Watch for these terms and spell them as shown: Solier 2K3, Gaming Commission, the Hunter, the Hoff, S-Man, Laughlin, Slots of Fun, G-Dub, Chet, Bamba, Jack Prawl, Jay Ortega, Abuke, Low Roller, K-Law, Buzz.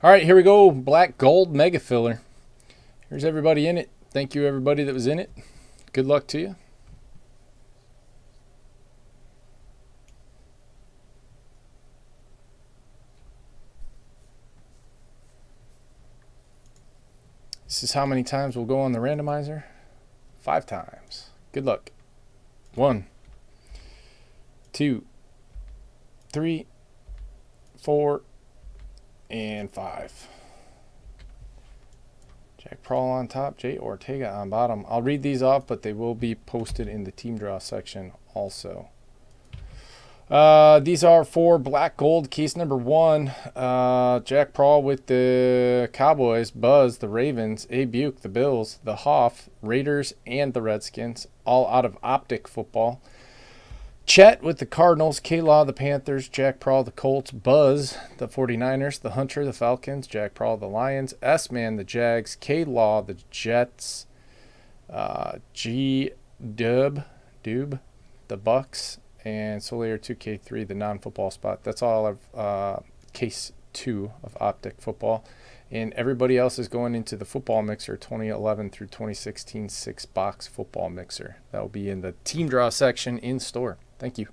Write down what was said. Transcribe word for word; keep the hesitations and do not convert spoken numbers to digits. All right, here we go. Black Gold Mega Filler. Here's everybody in it. Thank you, everybody that was in it. Good luck to you. This is how many times we'll go on the randomizer. Five times. Good luck. One, two, three, four, and five. Jack Prawl on top, Jay Ortega on bottom. I'll read these off, but they will be posted in the team draw section also. Uh, these are for Black Gold, case number one. Uh, Jack Prawl with the Cowboys, Buzz, the Ravens, Abuke, the Bills, the Hoff, Raiders, and the Redskins, all out of Optic Football. Chet with the Cardinals, K-Law, the Panthers, Jack Prawl, the Colts, Buzz, the forty-niners, the Hunter, the Falcons, Jack Prawl, the Lions, S-Man, the Jags, K-Law, the Jets, uh, G-Dub, Dub, the Bucks, and Solier two K three, the non-football spot. That's all of uh, case two of Optic Football. And everybody else is going into the football mixer, twenty eleven through twenty sixteen six box football mixer. That will be in the team draw section in store. Thank you.